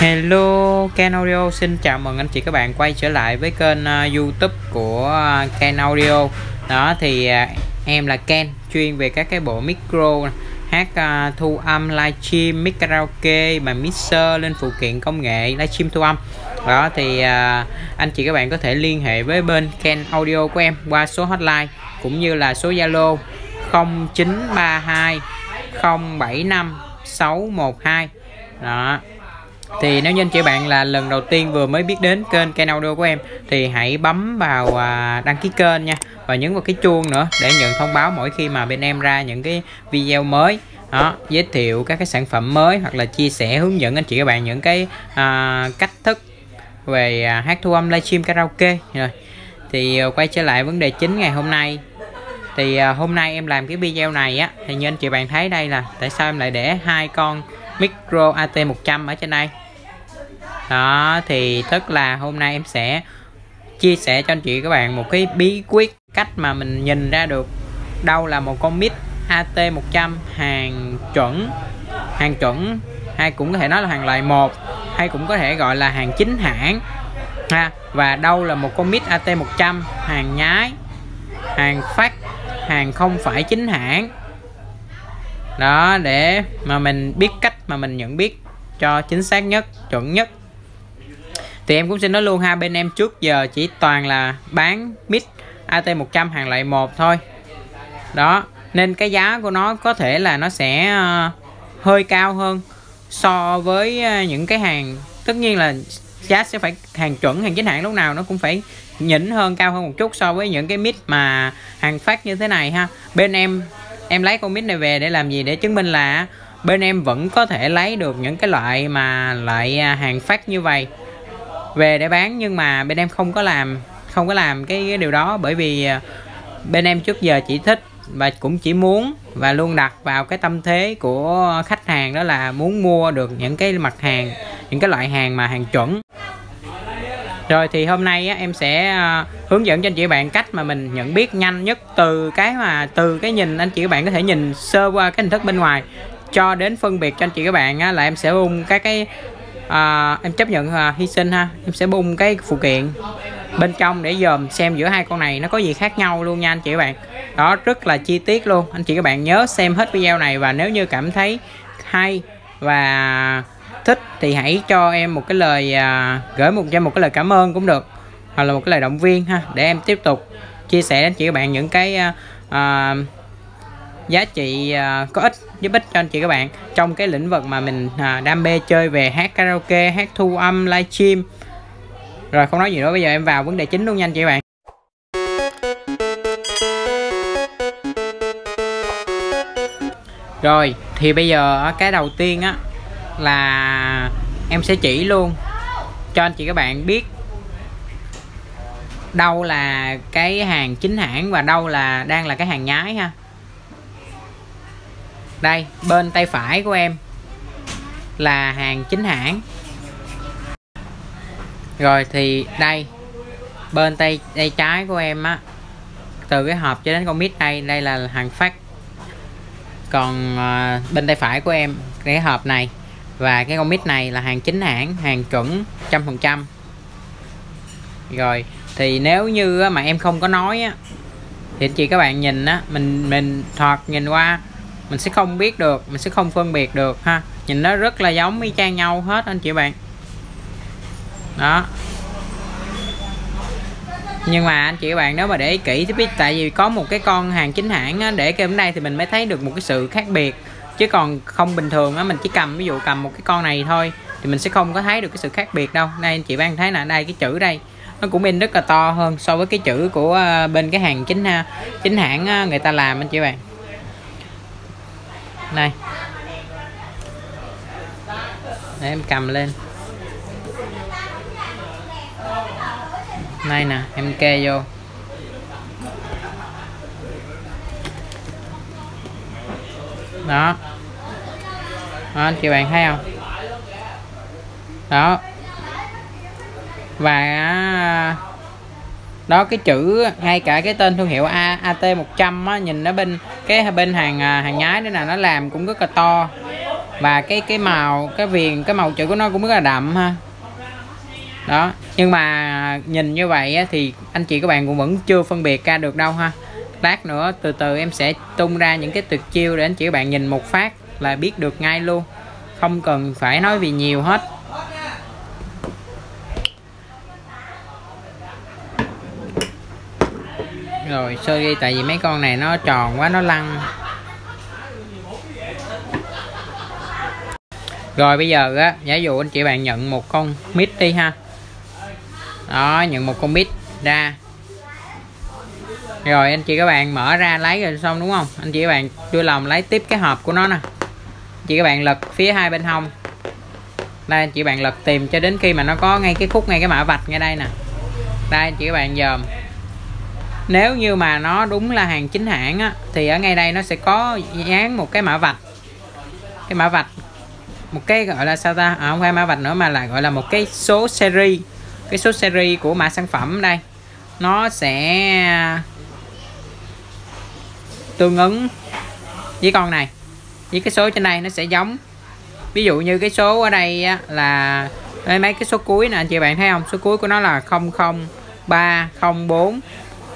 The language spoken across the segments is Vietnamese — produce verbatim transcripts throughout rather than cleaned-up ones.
Hello, Ken Audio xin chào mừng anh chị các bạn quay trở lại với kênh uh, YouTube của uh, Ken Audio. Đó thì uh, em là Ken, chuyên về các cái bộ micro hát uh, thu âm, livestream, mic karaoke và mixer lên phụ kiện công nghệ livestream thu âm. Đó thì uh, anh chị các bạn có thể liên hệ với bên Ken Audio của em qua số hotline cũng như là số Zalo không chín ba hai không bảy năm sáu một hai. Đó. Thì nếu như anh chị bạn là lần đầu tiên vừa mới biết đến kênh Ken Audio của em thì hãy bấm vào đăng ký kênh nha, và nhấn vào cái chuông nữa để nhận thông báo mỗi khi mà bên em ra những cái video mới đó, giới thiệu các cái sản phẩm mới hoặc là chia sẻ hướng dẫn anh chị các bạn những cái à, cách thức về à, hát thu âm, livestream, karaoke. Rồi thì à, quay trở lại vấn đề chính ngày hôm nay. Thì à, hôm nay em làm cái video này á, thì như anh chị bạn thấy đây là tại sao em lại để hai con micro A T một trăm ở trên đây. Đó thì tức là hôm nay em sẽ chia sẻ cho anh chị các bạn một cái bí quyết, cách mà mình nhìn ra được đâu là một con mic A T một trăm hàng chuẩn, hàng chuẩn hay cũng có thể nói là hàng loại một, hay cũng có thể gọi là hàng chính hãng ha, và đâu là một con mic A T một trăm hàng nhái, hàng phát, hàng không phải chính hãng. Đó, để mà mình biết cách mà mình nhận biết cho chính xác nhất, chuẩn nhất. Thì em cũng xin nói luôn ha, bên em trước giờ chỉ toàn là bán mic A T một trăm hàng loại một thôi. Đó, nên cái giá của nó có thể là nó sẽ hơi cao hơn so với những cái hàng, tất nhiên là giá sẽ phải hàng chuẩn, hàng chính hãng lúc nào nó cũng phải nhỉnh hơn, cao hơn một chút so với những cái mic mà hàng phát như thế này ha. Bên em Em lấy con mic này về để làm gì? Để chứng minh là bên em vẫn có thể lấy được những cái loại mà loại hàng phát như vậy về để bán, nhưng mà bên em không có làm không có làm cái, cái điều đó, bởi vì bên em trước giờ chỉ thích và cũng chỉ muốn và luôn đặt vào cái tâm thế của khách hàng, đó là muốn mua được những cái mặt hàng, những cái loại hàng mà hàng chuẩn. Rồi thì hôm nay á, em sẽ uh, hướng dẫn cho anh chị bạn cách mà mình nhận biết nhanh nhất từ cái mà từ cái nhìn anh chị các bạn có thể nhìn sơ qua cái hình thức bên ngoài cho đến phân biệt cho anh chị các bạn á, là em sẽ bung các cái uh, em chấp nhận uh, hy sinh ha, em sẽ bung cái phụ kiện bên trong để dòm xem giữa hai con này nó có gì khác nhau luôn nha anh chị các bạn. Đó, rất là chi tiết luôn. Anh chị các bạn nhớ xem hết video này, và nếu như cảm thấy hay và thích thì hãy cho em một cái lời à, gửi một cho em một cái lời cảm ơn cũng được, hoặc là một cái lời động viên ha, để em tiếp tục chia sẻ đến chị các bạn những cái à, à, giá trị à, có ích, giúp ích cho anh chị các bạn trong cái lĩnh vực mà mình à, đam mê chơi về hát karaoke, hát thu âm, livestream. Rồi không nói gì nữa, bây giờ em vào vấn đề chính luôn nha anh chị các bạn. Rồi thì bây giờ cái đầu tiên á là em sẽ chỉ luôn cho anh chị các bạn biết đâu là cái hàng chính hãng và đâu là đang là cái hàng nhái ha. Đây, bên tay phải của em là hàng chính hãng. Rồi thì đây, bên tay tay trái của em á, từ cái hộp cho đến con mic đây, đây là hàng phát. Còn bên tay phải của em cái hộp này và cái con mic này là hàng chính hãng, hàng chuẩn một trăm phần trăm. Rồi thì nếu như mà em không có nói á, thì anh chị các bạn nhìn á, mình mình thoạt nhìn qua mình sẽ không biết được, mình sẽ không phân biệt được ha. Nhìn nó rất là giống y chang nhau hết anh chị bạn. Đó. Nhưng mà anh chị các bạn nếu mà để ý kỹ thì biết, tại vì có một cái con hàng chính hãng á, để cái hôm nay thì mình mới thấy được một cái sự khác biệt. Chứ còn không bình thường á, mình chỉ cầm ví dụ cầm một cái con này thôi thì mình sẽ không có thấy được cái sự khác biệt đâu. Đây anh chị bạn thấy là đây, cái chữ đây nó cũng in rất là to hơn so với cái chữ của bên cái hàng chính chính hãng người ta làm anh chị bạn. Đây. Để em cầm lên. Đây nè, em kê vô. Đó. Đó anh chị bạn thấy không? Đó. Và đó, cái chữ ngay cả cái tên thương hiệu A T một trăm á, nhìn ở bên cái bên hàng hàng nhái nữa là nó làm cũng rất là to. và cái cái màu cái viền cái màu chữ của nó cũng rất là đậm ha. Đó, nhưng mà nhìn như vậy á, thì anh chị các bạn cũng vẫn chưa phân biệt ra được đâu ha. Lát nữa từ từ em sẽ tung ra những cái tuyệt chiêu để anh chị các bạn nhìn một phát là biết được ngay luôn, không cần phải nói gì nhiều hết. Rồi sơ đi, tại vì mấy con này nó tròn quá, nó lăn. Rồi bây giờ á, giả dụ anh chị bạn nhận một con mít đi ha. Đó, nhận một con mít ra. Rồi anh chị các bạn mở ra lấy rồi xong đúng không? Anh chị các bạn đưa lòng lấy tiếp cái hộp của nó nè. Anh chị các bạn lật phía hai bên hông. Đây anh chị bạn lật tìm cho đến khi mà nó có ngay cái khúc ngay cái mã vạch ngay đây nè. Đây anh chị các bạn dòm. Nếu như mà nó đúng là hàng chính hãng á, thì ở ngay đây nó sẽ có dán một cái mã vạch. Cái mã vạch, một cái gọi là sao ta, à, không phải mã vạch nữa mà là gọi là một cái số series. Cái số series của mã sản phẩm đây, nó sẽ tương ứng với con này, với cái số trên đây nó sẽ giống. Ví dụ như cái số ở đây á, là mấy cái số cuối nè, anh chị bạn thấy không? Số cuối của nó là không không ba không bốn.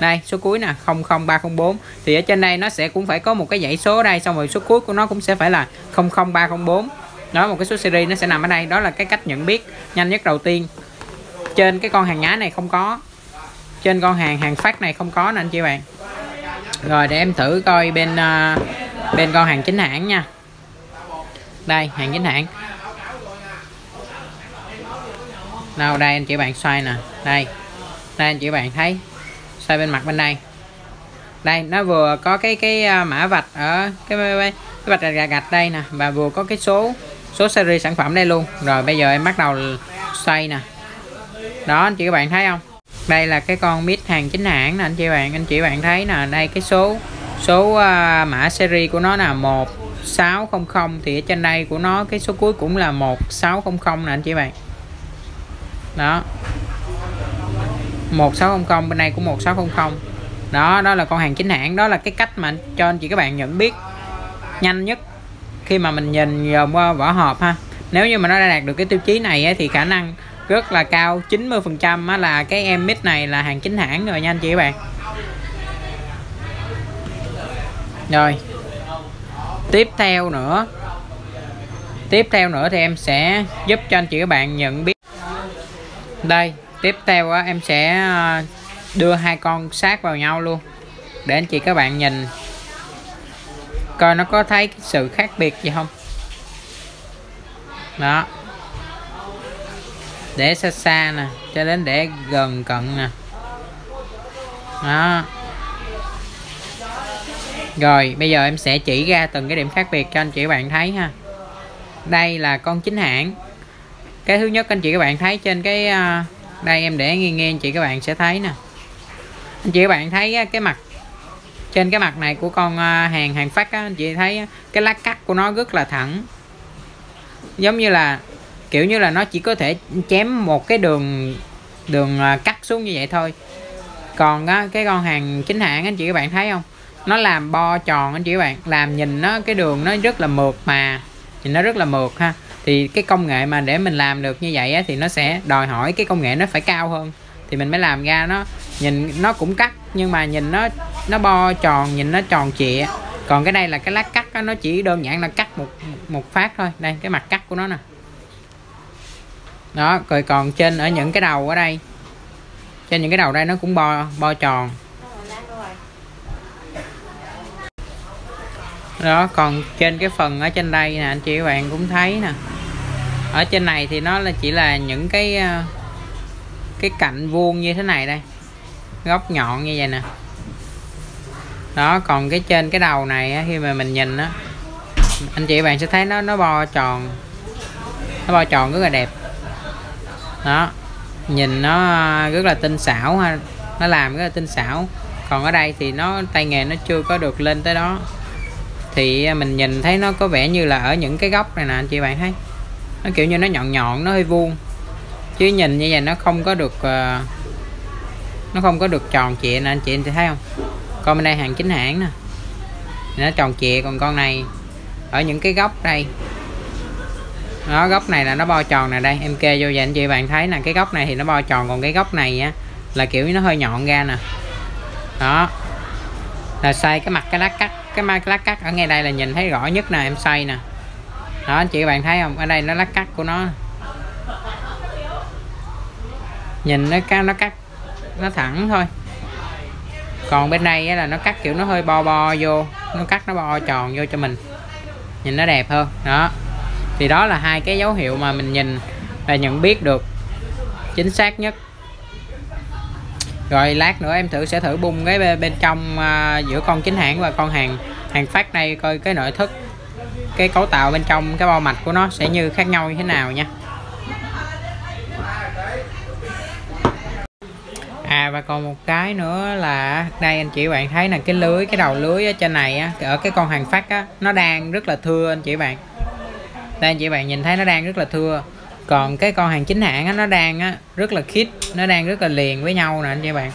Đây số cuối nè, không không ba không bốn, thì ở trên đây nó sẽ cũng phải có một cái dãy số ở đây, xong rồi số cuối của nó cũng sẽ phải là không không ba không bốn. Đó, một cái số series nó sẽ nằm ở đây. Đó là cái cách nhận biết nhanh nhất đầu tiên. Trên cái con hàng nhái này không có, trên con hàng hàng phát này không có nè anh chị bạn. Rồi để em thử coi bên uh, bên con hàng chính hãng nha. Đây hàng chính hãng nào, đây anh chị bạn xoay nè, đây đây anh chị bạn thấy, xoay bên mặt bên đây, đây nó vừa có cái cái mã vạch ở cái cái vạch gạch gạch đây nè, và vừa có cái số số series sản phẩm đây luôn. Rồi bây giờ em bắt đầu xoay nè. Đó anh chị các bạn thấy không? Đây là cái con mít hàng chính hãng nè anh chị bạn, anh chị bạn thấy nè, đây cái số số uh, mã series của nó là một sáu không không, thì ở trên đây của nó cái số cuối cũng là một sáu không không nè anh chị bạn. Đó. một sáu không không bên đây cũng một sáu không không. Đó, đó là con hàng chính hãng, đó là cái cách mà cho anh chị các bạn nhận biết nhanh nhất khi mà mình nhìn qua vỏ hộp ha. Nếu như mà nó đã đạt được cái tiêu chí này ấy, thì khả năng rất là cao, chín mươi phần trăm là cái em mít này là hàng chính hãng rồi nha anh chị các bạn. Rồi tiếp theo nữa tiếp theo nữa thì em sẽ giúp cho anh chị các bạn nhận biết. Đây tiếp theo á, em sẽ đưa hai con sát vào nhau luôn để anh chị các bạn nhìn coi nó có thấy cái sự khác biệt gì không. Đó, để xa xa nè cho đến để gần cận nè. Đó, rồi bây giờ em sẽ chỉ ra từng cái điểm khác biệt cho anh chị các bạn thấy ha. Đây là con chính hãng. Cái thứ nhất anh chị các bạn thấy trên cái đây, em để nghiêng nghiêng anh chị các bạn sẽ thấy nè. Anh chị các bạn thấy cái mặt trên cái mặt này của con hàng hàng phát á, anh chị thấy cái lá cắt của nó rất là thẳng, giống như là kiểu như là nó chỉ có thể chém một cái đường đường cắt xuống như vậy thôi. Còn á, cái con hàng chính hãng anh chị các bạn thấy không, nó làm bo tròn anh chị các bạn, làm nhìn nó cái đường nó rất là mượt, mà nhìn nó rất là mượt ha. Thì cái công nghệ mà để mình làm được như vậy á, thì nó sẽ đòi hỏi cái công nghệ nó phải cao hơn thì mình mới làm ra. Nó nhìn nó cũng cắt nhưng mà nhìn nó nó bo tròn, nhìn nó tròn trịa. Còn cái đây là cái lát cắt á, nó chỉ đơn giản là cắt một một phát thôi. Đây cái mặt cắt của nó nè. Đó, rồi còn trên ở những cái đầu ở đây, trên những cái đầu đây nó cũng bo bo tròn. Đó, còn trên cái phần ở trên đây nè anh chị các bạn cũng thấy nè. Ở trên này thì nó là chỉ là những cái cái cạnh vuông như thế này đây, góc nhọn như vậy nè. Đó, còn cái trên cái đầu này khi mà mình nhìn á, anh chị các bạn sẽ thấy nó nó bo tròn, nó bo tròn rất là đẹp. Đó, nhìn nó rất là tinh xảo ha, nó làm rất là tinh xảo. Còn ở đây thì nó tay nghề nó chưa có được lên tới đó, thì mình nhìn thấy nó có vẻ như là ở những cái góc này nè anh chị bạn thấy, nó kiểu như nó nhọn nhọn, nó hơi vuông, chứ nhìn như vậy nó không có được nó không có được tròn trịa nè anh chị thì thấy không. Còn bên đây hàng chính hãng nè, nó tròn trịa. Còn con này ở những cái góc đây Đó, góc này là nó bo tròn nè, đây em kê vô vậy anh chị bạn thấy là cái góc này thì nó bo tròn, còn cái góc này á là kiểu nó hơi nhọn ra nè. Đó là xoay cái mặt cái lá cắt, cái mai lá cắt ở ngay đây là nhìn thấy rõ nhất nè, em xoay nè. Đó anh chị bạn thấy không, ở đây nó lá cắt của nó nhìn nó cắt, nó cắt nó thẳng thôi, còn bên đây á là nó cắt kiểu nó hơi bo bo vô, nó cắt nó bo tròn vô cho mình nhìn nó đẹp hơn. Đó thì đó là hai cái dấu hiệu mà mình nhìn và nhận biết được chính xác nhất. Rồi lát nữa em thử sẽ thử bung cái bên trong à, giữa con chính hãng và con hàng hàng phát đây coi cái nội thất, cái cấu tạo bên trong cái bao mạch của nó sẽ như khác nhau như thế nào nha. À và còn một cái nữa là đây anh chị bạn thấy là cái lưới, cái đầu lưới ở trên này á, ở cái con hàng phát á, nó đang rất là thưa anh chị bạn. Đây anh chị bạn nhìn thấy nó đang rất là thưa, còn cái con hàng chính hãng á, nó đang á, rất là khít, nó đang rất là liền với nhau nè anh chị bạn.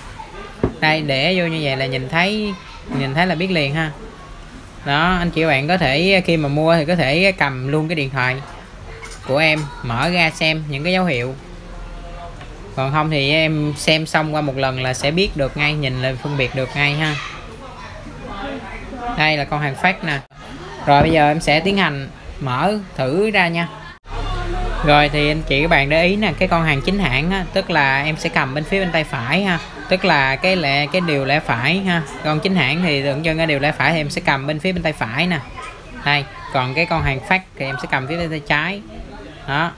Đây để vô như vậy là nhìn thấy, nhìn thấy là biết liền ha. Đó anh chị bạn có thể khi mà mua thì có thể cầm luôn cái điện thoại của em mở ra xem những cái dấu hiệu, còn không thì em xem xong qua một lần là sẽ biết được ngay, nhìn là phân biệt được ngay ha. Đây là con hàng phát nè. Rồi bây giờ em sẽ tiến hành mở thử ra nha. Rồi thì anh chị các bạn để ý nè, cái con hàng chính hãng á, tức là em sẽ cầm bên phía bên tay phải ha, tức là cái lẹ cái điều lẽ phải ha. Con chính hãng thì tượng trưng cho điều lẽ phải thì em sẽ cầm bên phía bên tay phải nè. Đây, còn cái con hàng phát thì em sẽ cầm phía bên tay trái. Đó.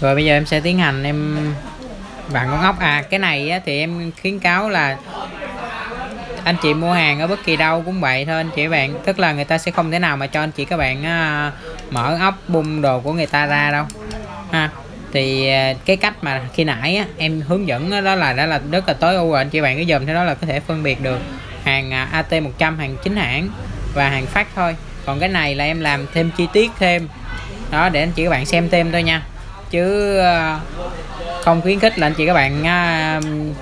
Rồi bây giờ em sẽ tiến hành em bạn con ốc. À cái này á, thì em khuyến cáo là anh chị mua hàng ở bất kỳ đâu cũng vậy thôi anh chị bạn, tức là người ta sẽ không thể nào mà cho anh chị các bạn uh, mở ốc bung đồ của người ta ra đâu ha. Thì uh, cái cách mà khi nãy á, em hướng dẫn đó, đó là đã là rất là tối ưu rồi anh chị bạn, cứ dùm thế đó là có thể phân biệt được hàng uh, A T một trăm, hàng chính hãng và hàng phát thôi. Còn cái này là em làm thêm chi tiết thêm đó để anh chị các bạn xem thêm thôi nha, chứ uh, không khuyến khích là anh chị các bạn uh,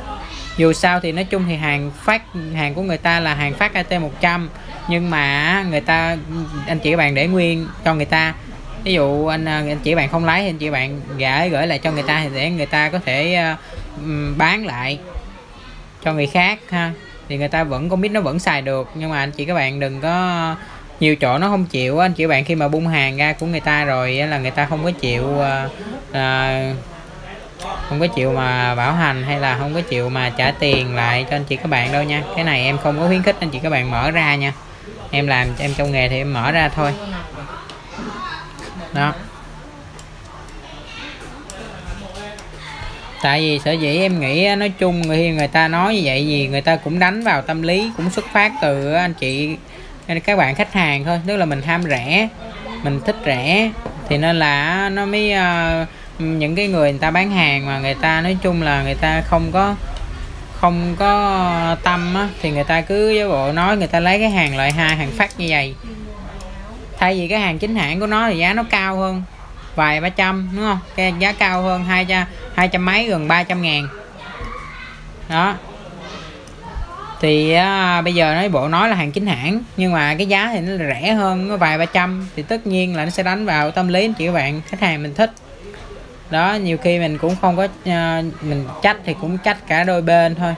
dù sao thì nói chung thì hàng phát, hàng của người ta là hàng phát A T một trăm, nhưng mà người ta anh chị các bạn để nguyên cho người ta, ví dụ anh anh chị bạn không lái thì anh chị bạn gửi gửi lại cho người ta để người ta có thể uh, bán lại cho người khác ha, thì người ta vẫn con biết nó vẫn xài được. Nhưng mà anh chị các bạn đừng có, nhiều chỗ nó không chịu anh chị bạn, khi mà bung hàng ra của người ta rồi là người ta không có chịu uh, uh, không có chịu mà bảo hành hay là không có chịu mà trả tiền lại cho anh chị các bạn đâu nha. Cái này em không có khuyến khích anh chị các bạn mở ra nha, em làm em trong nghề thì em mở ra thôi. Đó, tại vì sở dĩ em nghĩ nói chung người người ta nói như vậy gì người ta cũng đánh vào tâm lý, cũng xuất phát từ anh chị các bạn khách hàng thôi, tức là mình ham rẻ, mình thích rẻ, thì nên là nó mới uh, những cái người người ta bán hàng mà người ta nói chung là người ta không có không có tâm á, thì người ta cứ với bộ nói người ta lấy cái hàng loại hai, hàng phát như vậy, thay vì cái hàng chính hãng của nó thì giá nó cao hơn vài ba trăm đúng không, cái giá cao hơn hai trăm hai trăm mấy, gần ba trăm ngàn. Đó thì à, bây giờ nói bộ nói là hàng chính hãng nhưng mà cái giá thì nó rẻ hơn, nó vài ba trăm, thì tất nhiên là nó sẽ đánh vào tâm lý anh chị các bạn khách hàng mình thích. Đó, nhiều khi mình cũng không có uh, mình trách thì cũng trách cả đôi bên thôi.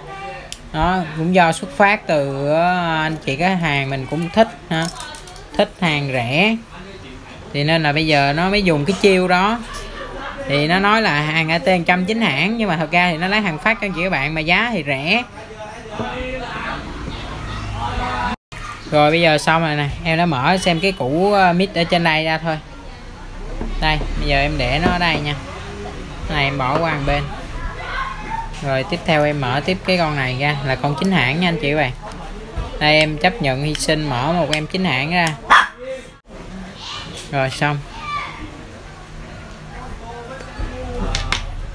Đó, cũng do xuất phát từ uh, anh chị cái hàng mình cũng thích ha, thích hàng rẻ, thì nên là bây giờ nó mới dùng cái chiêu đó. Thì nó nói là hàng A T một trăm chính hãng nhưng mà thật ra thì nó lấy hàng phát cho anh chị các bạn mà giá thì rẻ. Rồi bây giờ xong rồi nè, em đã mở xem cái củ mít ở trên đây ra thôi. Đây, bây giờ em để nó ở đây nha, cái này em bỏ qua một bên. Rồi tiếp theo em mở tiếp cái con này ra là con chính hãng nha anh chị bạn. Đây em chấp nhận hy sinh mở một em chính hãng ra. Rồi xong.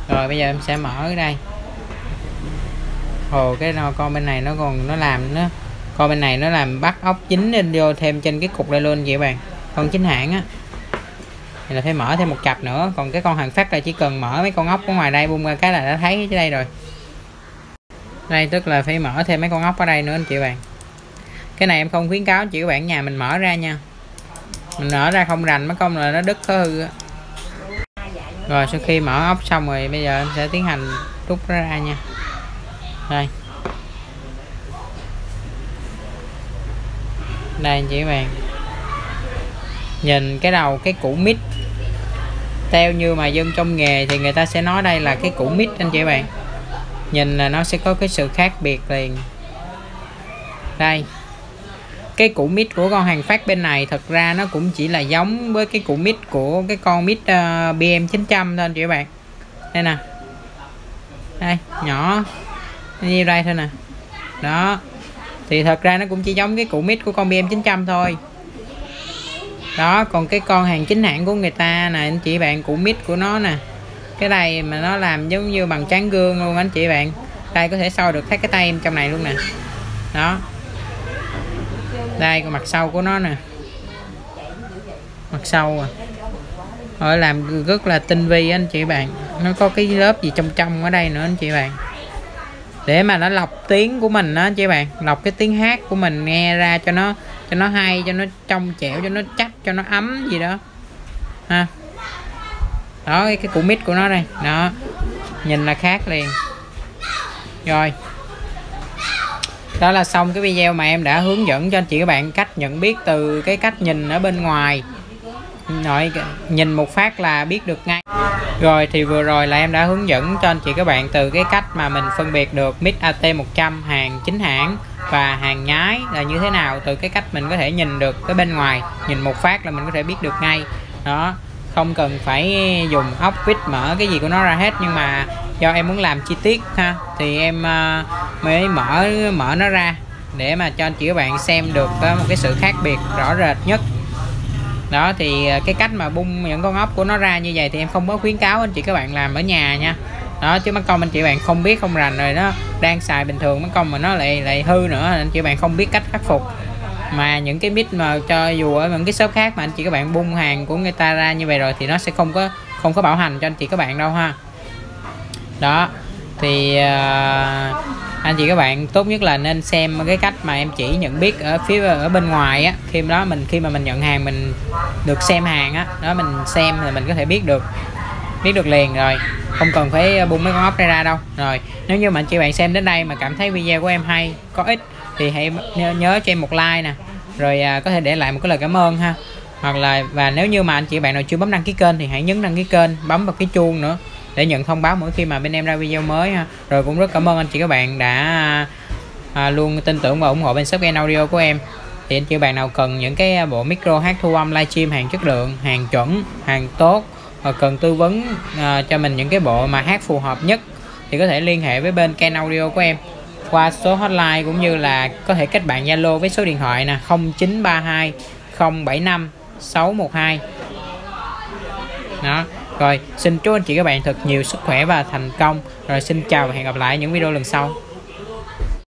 Rồi bây giờ em sẽ mở ở đây. Ồ cái nào con bên này nó còn nó làm nó con bên này nó làm bắt ốc chính lên vô thêm trên cái cục đây luôn anh chị bạn. Con chính hãng á thì là phải mở thêm một cặp nữa, còn cái con hàng phát là chỉ cần mở mấy con ốc ở ngoài đây bung ra cái là đã thấy ở đây rồi. Đây tức là phải mở thêm mấy con ốc ở đây nữa anh chị bạn. Cái này em không khuyến cáo chỉ các bạn nhà mình mở ra nha, mình mở ra không rành mất công là nó đứt hư. Rồi sau khi mở ốc xong rồi bây giờ em sẽ tiến hành rút nó ra nha. Đây đây chị bạn nhìn cái đầu cái củ mít, theo như mà dân trong nghề thì người ta sẽ nói đây là cái củ mít anh chị bạn. Nhìn là nó sẽ có cái sự khác biệt liền. Đây cái củ mít của con hàng phát bên này thật ra nó cũng chỉ là giống với cái củ mít của cái con mít uh, B M chín trăm thôi anh chị bạn. Đây nè, đây nhỏ như đây thôi nè. Đó thì thật ra nó cũng chỉ giống cái củ mít của con B M chín trăm thôi. Đó, còn cái con hàng chính hãng của người ta nè anh chị bạn, củ mít của nó nè, cái này mà nó làm giống như bằng tráng gương luôn anh chị bạn. Đây có thể soi được thấy cái tay em trong này luôn nè. Đó, đây còn mặt sau của nó nè, mặt sau à. Rồi làm rất là tinh vi anh chị bạn, nó có cái lớp gì trong trong ở đây nữa anh chị bạn, để mà nó lọc tiếng của mình đó anh chị bạn, lọc cái tiếng hát của mình nghe ra cho nó cho nó hay, cho nó trong trẻo, cho nó chắc, cho nó ấm gì đó ha. Đó cái củ mít của nó đây đó, nhìn là khác liền. Rồi đó là xong cái video mà em đã hướng dẫn cho anh chị các bạn cách nhận biết từ cái cách nhìn ở bên ngoài, rồi nhìn một phát là biết được ngay. Rồi thì vừa rồi là em đã hướng dẫn cho anh chị các bạn từ cái cách mà mình phân biệt được mic A T một trăm hàng chính hãng và hàng nhái là như thế nào, từ cái cách mình có thể nhìn được cái bên ngoài, nhìn một phát là mình có thể biết được ngay đó, không cần phải dùng ốc vít mở cái gì của nó ra hết. Nhưng mà do em muốn làm chi tiết ha thì em mới mở mở nó ra để mà cho anh chị các bạn xem được một cái sự khác biệt rõ rệt nhất. Đó thì cái cách mà bung những con ốc của nó ra như vậy thì em không có khuyến cáo anh chị các bạn làm ở nhà nha. Đó chứ mất công anh chị bạn không biết không rành rồi nó đang xài bình thường mất công mà nó lại lại hư nữa, anh chị bạn không biết cách khắc phục. Mà những cái mic mà cho dù ở những cái shop khác mà anh chị các bạn bung hàng của người ta ra như vậy rồi thì nó sẽ không có không có bảo hành cho anh chị các bạn đâu ha. Đó thì uh, anh chị các bạn tốt nhất là nên xem cái cách mà em chỉ nhận biết ở phía ở bên ngoài á, khi đó mình khi mà mình nhận hàng mình được xem hàng á, đó mình xem là mình có thể biết được biết được liền rồi, không cần phải bung mấy con ốc này ra đâu. Rồi nếu như mà anh chị bạn xem đến đây mà cảm thấy video của em hay, có ích thì hãy nhớ cho em một like nè, rồi uh, có thể để lại một cái lời cảm ơn ha. Hoặc là và nếu như mà anh chị bạn nào chưa bấm đăng ký kênh thì hãy nhấn đăng ký kênh, bấm vào cái chuông nữa để nhận thông báo mỗi khi mà bên em ra video mới ha. Rồi cũng rất cảm ơn anh chị các bạn đã à, luôn tin tưởng và ủng hộ bên shop Ken Audio của em. Thì anh chị bạn nào cần những cái bộ micro hát thu âm livestream hàng chất lượng, hàng chuẩn, hàng tốt và cần tư vấn à, cho mình những cái bộ mà hát phù hợp nhất thì có thể liên hệ với bên Ken Audio của em qua số hotline, cũng như là có thể kết bạn Zalo với số điện thoại nè không chín ba hai không bảy năm sáu một hai. Đó. Rồi, xin chúc anh chị các bạn thật nhiều sức khỏe và thành công. Rồi, xin chào và hẹn gặp lại những video lần sau.